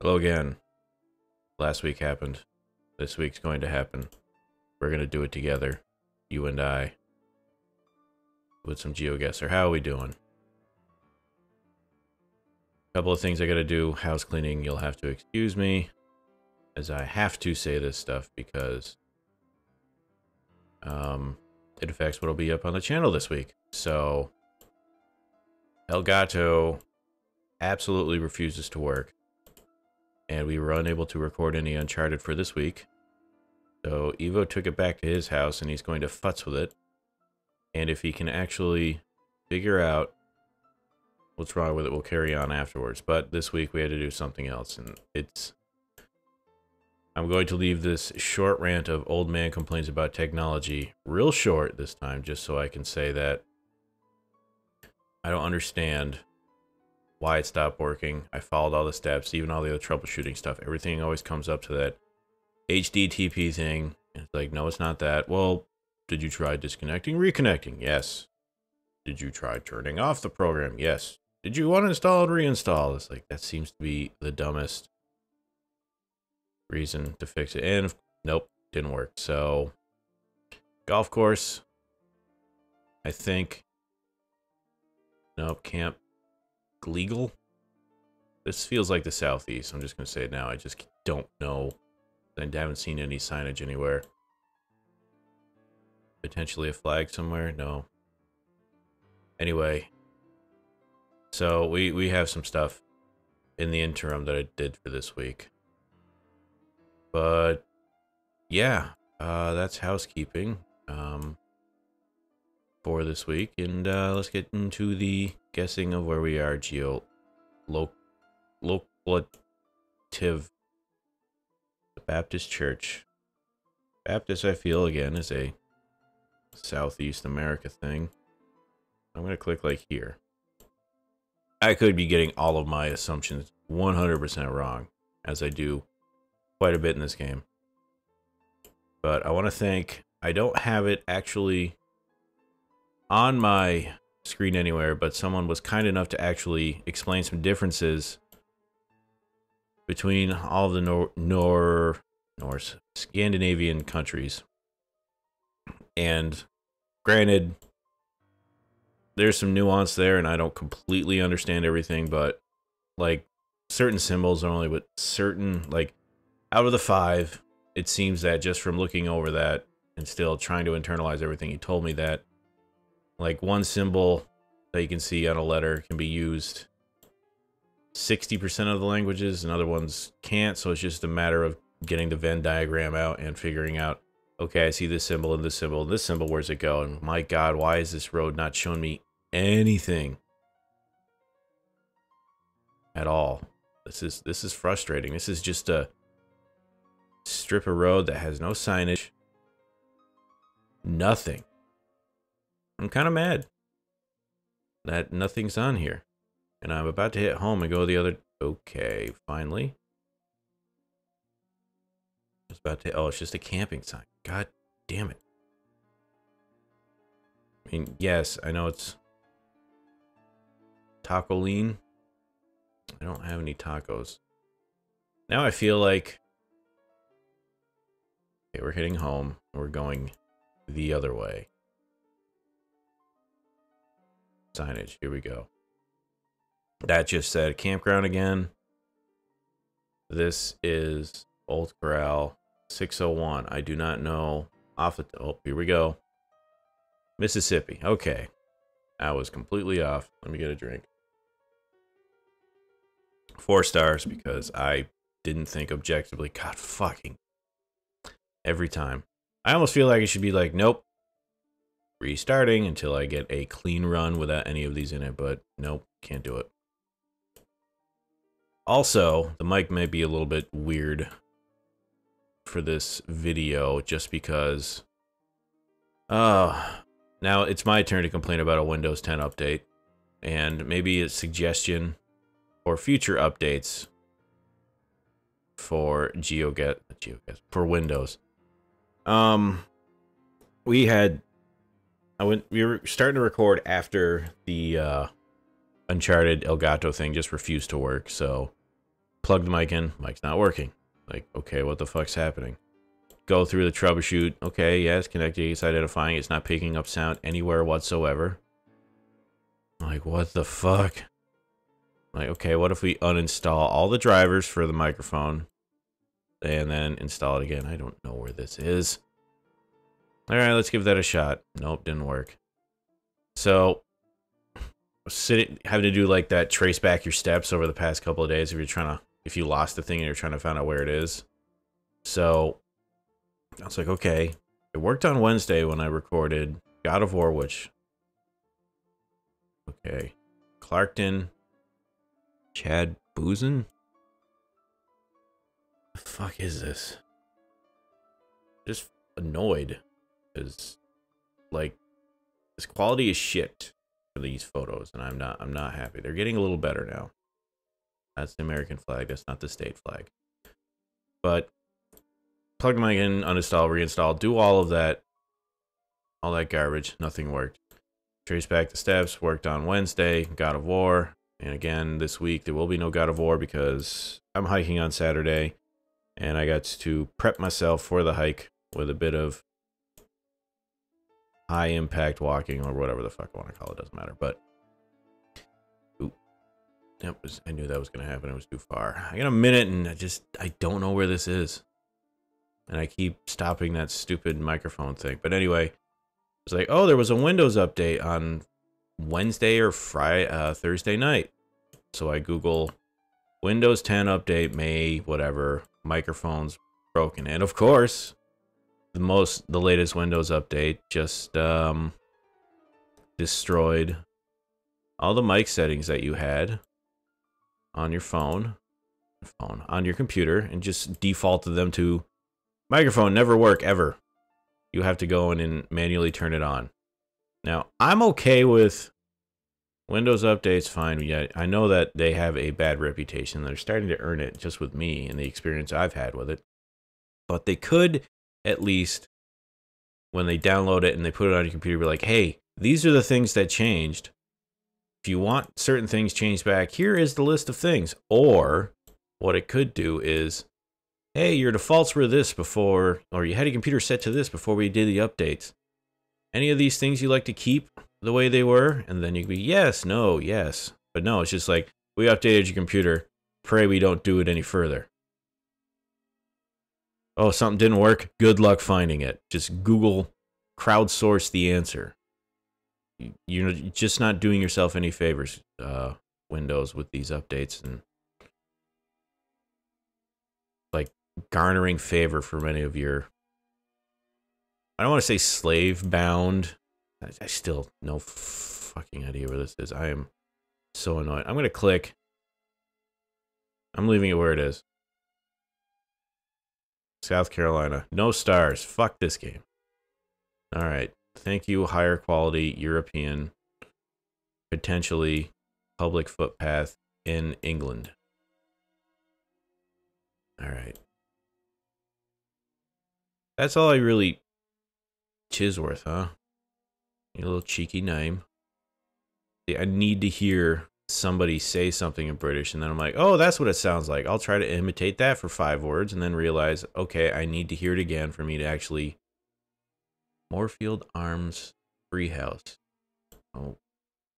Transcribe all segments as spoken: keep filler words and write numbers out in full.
Hello again. Last week happened. This week's going to happen. We're going to do it together. You and I. With some GeoGuessr. How are we doing? Couple of things I gotta do. House cleaning. You'll have to excuse me. As I have to say this stuff because um, it affects what'll be up on the channel this week. So Elgato absolutely refuses to work. And we were unable to record any Uncharted for this week. So Evo took it back to his house and he's going to futz with it. And if he can actually figure out what's wrong with it, we'll carry on afterwards. But this week we had to do something else. And it's... I'm going to leave this short rant of old man complains about technology real short this time, just so I can say that I don't understand why it stopped working. I followed all the steps, even all the other troubleshooting stuff. Everything always comes up to that H T T P thing. And it's like, no, it's not that. Well, did you try disconnecting, reconnecting? Yes. Did you try turning off the program? Yes. Did you uninstall and reinstall? It's like, that seems to be the dumbest reason to fix it. And nope, didn't work. So, golf course, I think. Nope, Camp Gleagle. This feels like the southeast. I'm just going to say it now. I just don't know. I haven't seen any signage anywhere. Potentially a flag somewhere? No. Anyway, so we, we have some stuff in the interim that I did for this week. But, yeah, uh, that's housekeeping um, for this week. And uh, let's get into the guessing of where we are geo lo localative. The Baptist Church. Baptist, I feel, again, is a Southeast America thing. I'm going to click like here. I could be getting all of my assumptions one hundred percent wrong, as I do quite a bit in this game. But I want to thank, I don't have it actually on my screen anywhere, but someone was kind enough to actually explain some differences between all of the nor, nor Norse Scandinavian countries. And granted, there's some nuance there, and I don't completely understand everything, but, like, certain symbols are only with certain, like, out of the five, it seems that just from looking over that and still trying to internalize everything, he told me that, like, one symbol that you can see on a letter can be used sixty percent of the languages, and other ones can't, so it's just a matter of getting the Venn diagram out and figuring out, okay, I see this symbol and this symbol and this symbol, where's it go? And my God, why is this road not showing me anything at all? This is this is frustrating. This is just a strip of road that has no signage, nothing. I'm kind of mad that nothing's on here, and I'm about to hit home and go the other. Okay, finally. I was about to. Oh, it's just a camping sign. God damn it. I mean, yes, I know it's taco lean. I don't have any tacos. Now I feel like... Okay, we're hitting home. We're going the other way. Signage. Here we go. That just said campground again. This is Old Corral six oh one. I do not know. Off the... Oh, here we go. Mississippi. Okay. I was completely off. Let me get a drink. Four stars because I didn't think objectively. God fucking. Every time. I almost feel like it should be like, nope. Restarting until I get a clean run without any of these in it, but nope. Can't do it. Also, the mic may be a little bit weird for this video just because... Uh, now it's my turn to complain about a Windows ten update, and maybe a suggestion for future updates for GeoGuessr, GeoGuessr for Windows. Um, we had I went we were starting to record after the uh, Uncharted Elgato thing just refused to work, so Plug the mic in. Mic's not working. Like, okay, what the fuck's happening? Go through the troubleshoot. Okay, yes, connected. It's identifying. It's not picking up sound anywhere whatsoever. Like, what the fuck? Like, okay, what if we uninstall all the drivers for the microphone and then install it again? I don't know where this is. All right, let's give that a shot. Nope, didn't work. So, sitting, having to do like that, trace back your steps over the past couple of days if you're trying to, if you lost the thing and you're trying to find out where it is. So, I was like, okay, it worked on Wednesday when I recorded God of War, which, okay, Clarkton, Chad Boozin? The fuck is this? Just annoyed, because, like, this quality is shit for these photos, and I'm not, I'm not happy. They're getting a little better now. That's the American flag, that's not the state flag. But, plug the mic in, uninstall, reinstall, do all of that, all that garbage, nothing worked. Trace back the steps, worked on Wednesday, God of War, and again this week there will be no God of War because I'm hiking on Saturday, and I got to prep myself for the hike with a bit of high impact walking or whatever the fuck I want to call it, doesn't matter, but ooh, that was, I knew that was going to happen, it was too far. I got a minute and I just, I don't know where this is. And I keep stopping that stupid microphone thing. But anyway, it's like, oh, there was a Windows update on Wednesday or Friday, uh, Thursday night. So I Google Windows ten update, May, whatever, microphones broken. And of course, the most, the latest Windows update just um, destroyed all the mic settings that you had on your phone, phone, on your computer, and just defaulted them to microphone never work ever. You have to go in and manually turn it on. Now, I'm okay with Windows updates, fine. Yeah, I know that they have a bad reputation. They're starting to earn it just with me and the experience I've had with it. But they could, at least, when they download it and they put it on your computer, be like, hey, these are the things that changed. If you want certain things changed back, here is the list of things. Or what it could do is, hey, your defaults were this before, or you had your computer set to this before we did the updates. Any of these things you like to keep the way they were? And then you could be, yes, no, yes. But no, it's just like, we updated your computer. Pray we don't do it any further. Oh, something didn't work? Good luck finding it. Just Google, crowdsource the answer. You're just not doing yourself any favors, uh, Windows, with these updates and like garnering favor for many of your, I don't want to say slave bound. I, I still no fucking idea where this is. I am so annoyed. I'm going to click. I'm leaving it where it is. South Carolina. No stars. Fuck this game. All right. Thank you, higher quality European, potentially public footpath in England. All right. That's all I really... Chisworth, huh? Your little cheeky name. Yeah, I need to hear somebody say something in British, and then I'm like, oh, that's what it sounds like. I'll try to imitate that for five words, and then realize, okay, I need to hear it again for me to actually... Moorfield Arms Freehouse. Oh,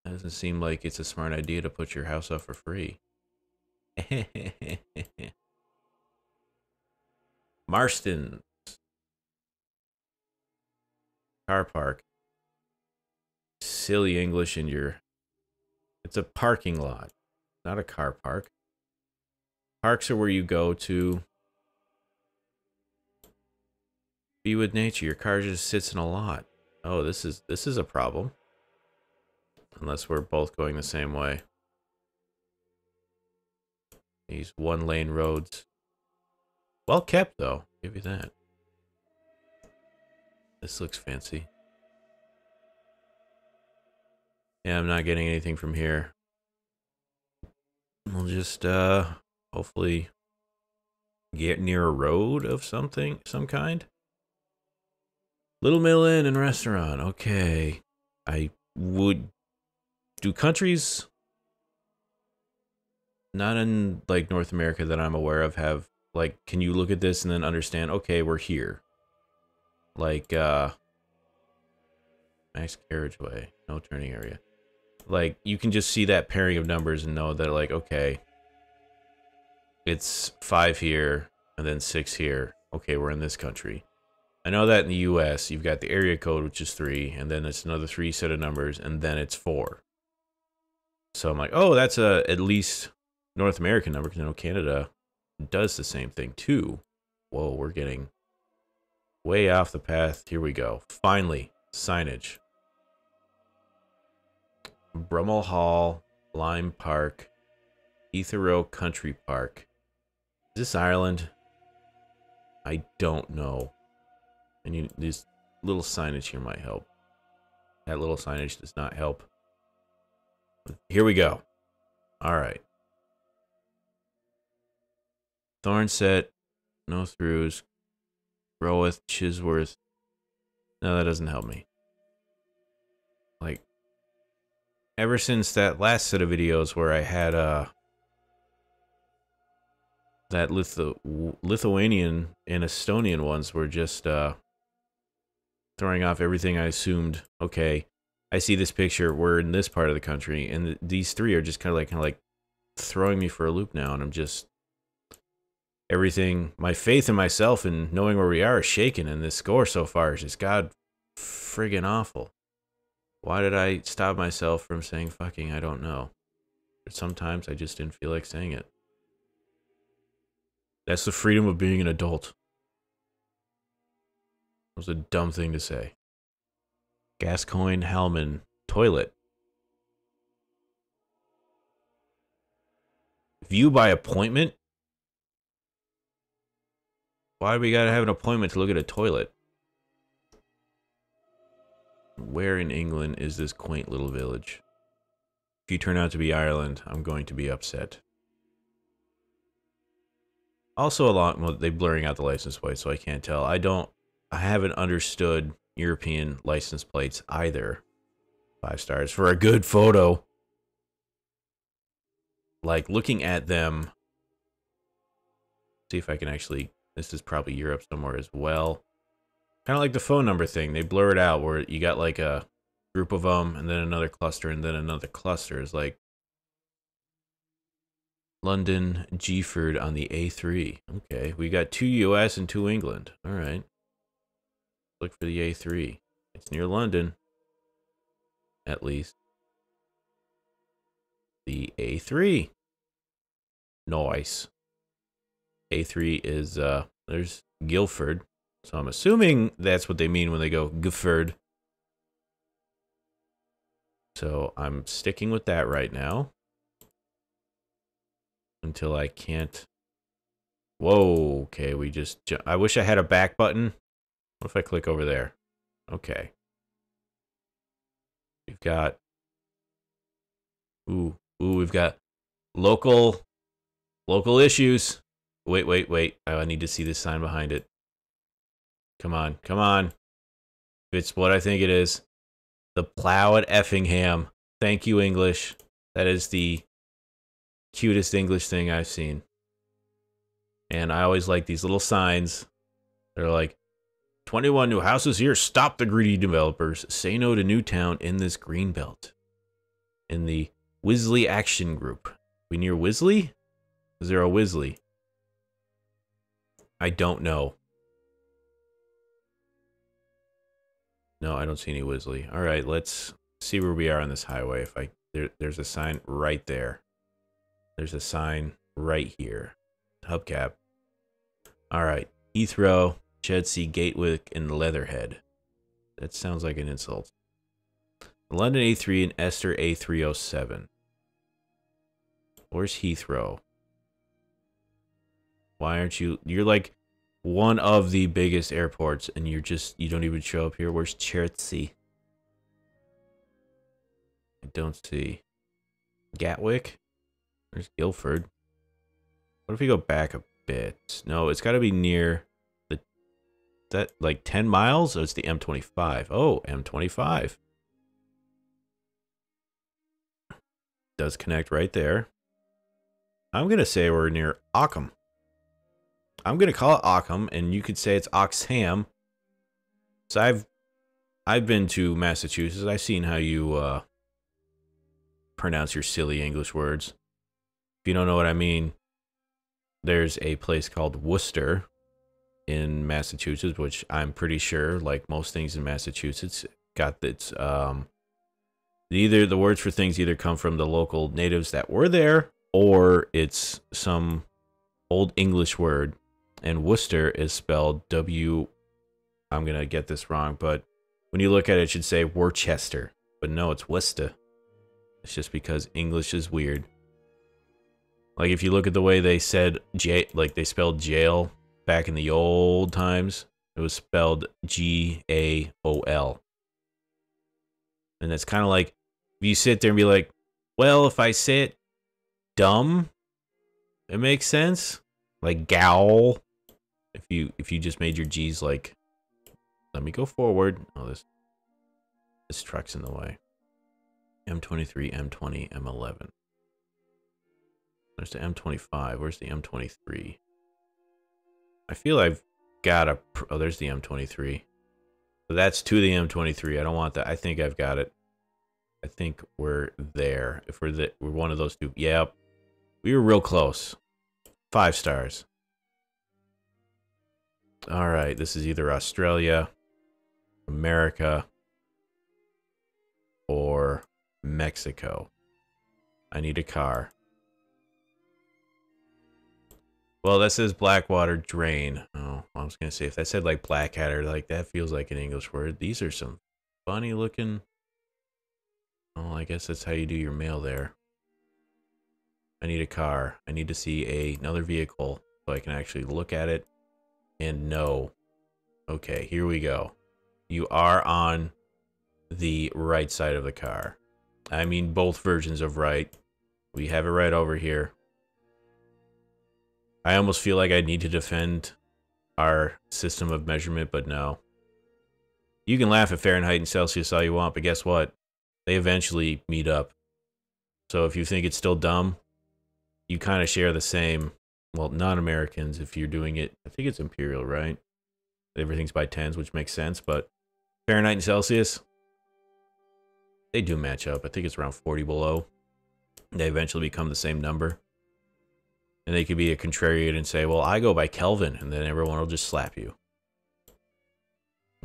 that doesn't seem like it's a smart idea to put your house up for free. Marston's car park. Silly English in your... It's a parking lot, not a car park. Parks are where you go to be with nature. Your car just sits in a lot. Oh, this is this is a problem. Unless we're both going the same way. These one-lane roads. Well kept, though. Give you that. This looks fancy. Yeah, I'm not getting anything from here. We'll just, uh, hopefully get near a road of something, some kind. Little Mill Inn and Restaurant. Okay. I would... Do countries... Not in like North America that I'm aware of have like, can you look at this and then understand, okay, we're here. Like uh max carriageway, no turning area. Like you can just see that pairing of numbers and know that like, okay, it's five here and then six here. Okay, we're in this country. I know that in the U S you've got the area code, which is three, and then it's another three set of numbers, and then it's four. So I'm like, oh, that's a at least North American number, because you know Canada does the same thing too. Whoa, we're getting way off the path. Here we go. Finally, signage. Brummel Hall, Lime Park, Etherow Country Park. Is this Ireland? I don't know. And you, this little signage here might help. That little signage does not help. Here we go. All right. Thornsett, no throughs. Roweth, Chisworth. No, that doesn't help me. Like, ever since that last set of videos where I had uh, that Lithu Lithuanian and Estonian ones were just uh, throwing off everything I assumed. Okay, I see this picture, we're in this part of the country, and th these three are just kind of like, kind of like throwing me for a loop now, and I'm just, everything, my faith in myself and knowing where we are is shaken, and this score so far is just god friggin' awful. Why did I stop myself from saying fucking I don't know? But sometimes I just didn't feel like saying it. That's the freedom of being an adult. That was a dumb thing to say. Gascoigne, Hellman, toilet. View by appointment? Why do we gotta have an appointment to look at a toilet? Where in England is this quaint little village? If you turn out to be Ireland, I'm going to be upset. Also, along, well, they're blurring out the license plate, so I can't tell. I don't, I haven't understood European license plates either. Five stars for a good photo. Like, looking at them. See if I can actually, this is probably Europe somewhere as well. Kind of like the phone number thing. They blur it out where you got like a group of them, and then another cluster, and then another cluster. It's like, London, Guildford on the A three. Okay, we got two U S and two England. All right. Look for the A three. It's near London. At least. The A three. Nice. A three is, uh, there's Guildford. So I'm assuming that's what they mean when they go Guildford. So I'm sticking with that right now. Until I can't. Whoa, okay, we just, I wish I had a back button. What if I click over there? Okay. We've got, ooh, ooh, we've got local, local issues. Wait, wait, wait, I need to see this sign behind it. Come on, come on. If it's what I think it is. The plow at Effingham. Thank you, English. That is the cutest English thing I've seen. And I always like these little signs. They're like, twenty-one new houses here. Stop the greedy developers. Say no to new town in this green belt. In the Wisley Action Group. We near Wisley? Is there a Wisley? I don't know. No, I don't see any Wisley. All right, let's see where we are on this highway. If I there, there's a sign right there. There's a sign right here. Hubcap. All right. Heathrow, Chelsea, Gatewick, and Leatherhead. That sounds like an insult. London A three and Esther A three oh seven. Where's Heathrow? Why aren't you... You're like one of the biggest airports, and you're just... You don't even show up here. Where's Chertsey? I don't see. Gatwick? There's Guildford. What if we go back a bit? No, it's got to be near the that like ten miles. Oh, it's the M twenty-five. Oh, M twenty-five does connect right there. I'm going to say we're near Ockham. I'm going to call it Ockham, and you could say it's Oxham. So I've I've been to Massachusetts. I've seen how you uh, pronounce your silly English words. If you don't know what I mean, there's a place called Worcester in Massachusetts, which I'm pretty sure, like most things in Massachusetts, got its... Um, either the words for things either come from the local natives that were there, or it's some old English word. And Worcester is spelled W... I'm going to get this wrong, but when you look at it, it should say Worcester. But no, it's Worcester. It's just because English is weird. Like, if you look at the way they said, j like, they spelled jail back in the old times, it was spelled G A O L. And that's kind of like, if you sit there and be like, well, if I say it dumb, it makes sense. Like, gowl. If you, if you just made your G's like... Let me go forward. Oh, this this truck's in the way. M twenty-three, M twenty, M eleven. There's the M twenty-five. Where's the M twenty-three? I feel I've got a... Oh, there's the M twenty-three. So that's to the M twenty-three. I don't want that. I think I've got it. I think we're there. If we're the, we're one of those two. Yep. We were real close. Five stars. All right. This is either Australia, America, or Mexico. I need a car. Well, that says Blackwater Drain. Oh, I was going to say, if that said like Blackadder, like that feels like an English word. These are some funny looking. Oh, I guess that's how you do your mail there. I need a car. I need to see a, another vehicle so I can actually look at it and know. Okay, here we go. You are on the right side of the car. I mean, both versions of right. We have it right over here. I almost feel like I need to defend our system of measurement, but no. You can laugh at Fahrenheit and Celsius all you want, but guess what? They eventually meet up. So if you think it's still dumb, you kind of share the same... Well, non-Americans, if you're doing it... I think it's imperial, right? Everything's by tens, which makes sense, but... Fahrenheit and Celsius... They do match up. I think it's around forty below. They eventually become the same number. And they could be a contrarian and say, well, I go by Kelvin, and then everyone will just slap you. I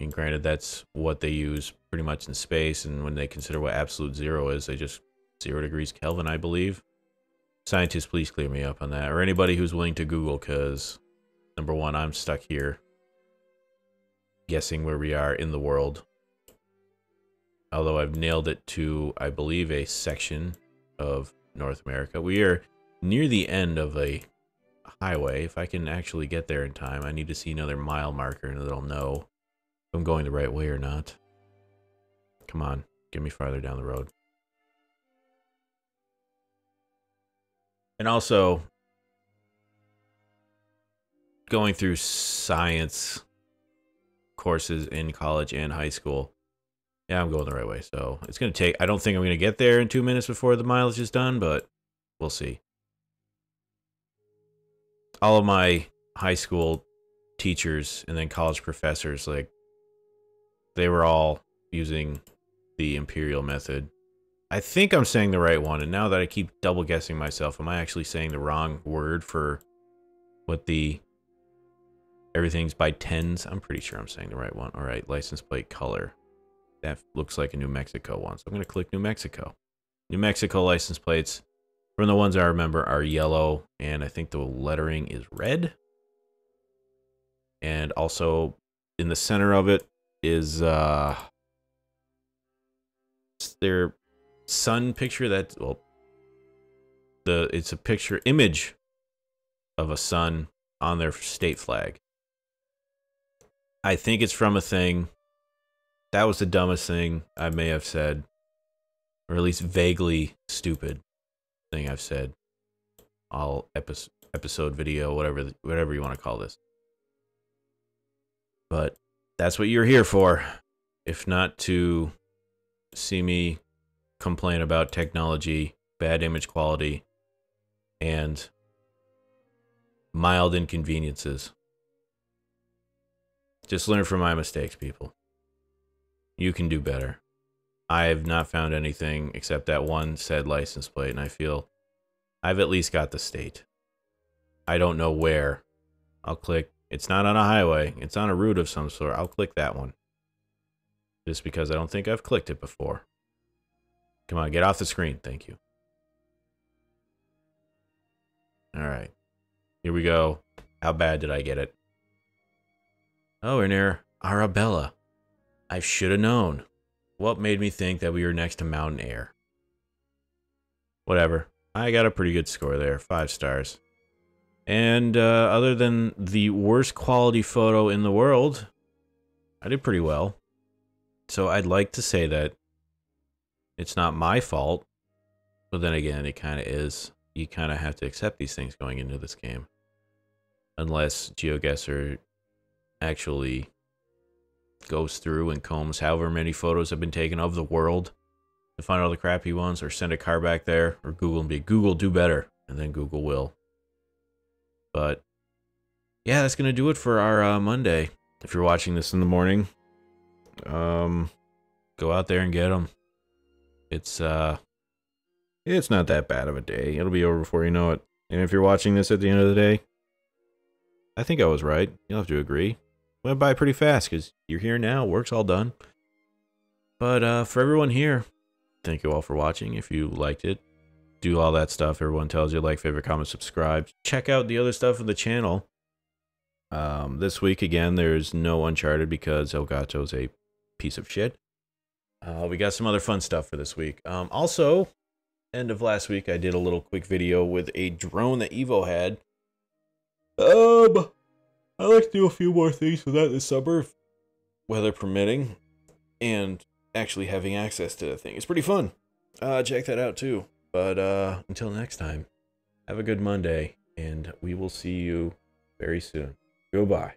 mean, granted, that's what they use pretty much in space, and when they consider what absolute zero is, they just... Zero degrees Kelvin, I believe. Scientists, please clear me up on that. Or anybody who's willing to Google, because, number one, I'm stuck here guessing where we are in the world. Although I've nailed it to, I believe, a section of North America. We are near the end of a highway. If I can actually get there in time, I need to see another mile marker, and it'll know if I'm going the right way or not. Come on, get me farther down the road. And also, going through science courses in college and high school, yeah, I'm going the right way. So it's going to take, I don't think I'm going to get there in two minutes before the mileage is done, but we'll see. All of my high school teachers and then college professors, like, they were all using the imperial method. I think I'm saying the right one, and now that I keep double-guessing myself, am I actually saying the wrong word for what the... Everything's by tens? I'm pretty sure I'm saying the right one. All right, license plate color. That looks like a New Mexico one, so I'm going to click New Mexico. New Mexico license plates, from the ones I remember, are yellow, and I think the lettering is red. And also, in the center of it is, uh... their... sun picture that well the it's a picture image of a sun on their state flag. I think it's from a thing that was the dumbest thing I may have said, or at least vaguely stupid thing I've said all episode episode video, whatever whatever you want to call this. But that's what you're here for, if not to see me complain about technology, bad image quality, and mild inconveniences. Just learn from my mistakes, people. You can do better. I have not found anything except that one said license plate, and I feel I've at least got the state. I don't know where. I'll click. It's not on a highway. It's on a route of some sort. I'll click that one. Just because I don't think I've clicked it before. Come on, get off the screen. Thank you. All right. Here we go. How bad did I get it? Oh, we're near Arabella. I should have known. What made me think that we were next to Mountain Air? Whatever. I got a pretty good score there. Five stars. And uh, other than the worst quality photo in the world, I did pretty well. So I'd like to say that it's not my fault. But then again, it kind of is. You kind of have to accept these things going into this game. Unless GeoGuessr actually goes through and combs however many photos have been taken of the world to find all the crappy ones, or send a car back there, or Google and be, Google, do better. And then Google will. But yeah, that's going to do it for our uh, Monday. If you're watching this in the morning, um, go out there and get them. It's, uh, it's not that bad of a day. It'll be over before you know it. And if you're watching this at the end of the day, I think I was right. You'll have to agree. Went by pretty fast because you're here now. Work's all done. But uh, for everyone here, thank you all for watching. If you liked it, do all that stuff. Everyone tells you, like, favorite, comment, subscribe. Check out the other stuff of the channel. Um, this week, again, there's no Uncharted because Elgato's a piece of shit. Uh, we got some other fun stuff for this week. Um, also, end of last week, I did a little quick video with a drone that Evo had. Um... I'd like to do a few more things with that this summer, weather permitting, and actually having access to the thing. It's pretty fun. Uh, check that out too. But uh, until next time, have a good Monday, and we will see you very soon. Goodbye.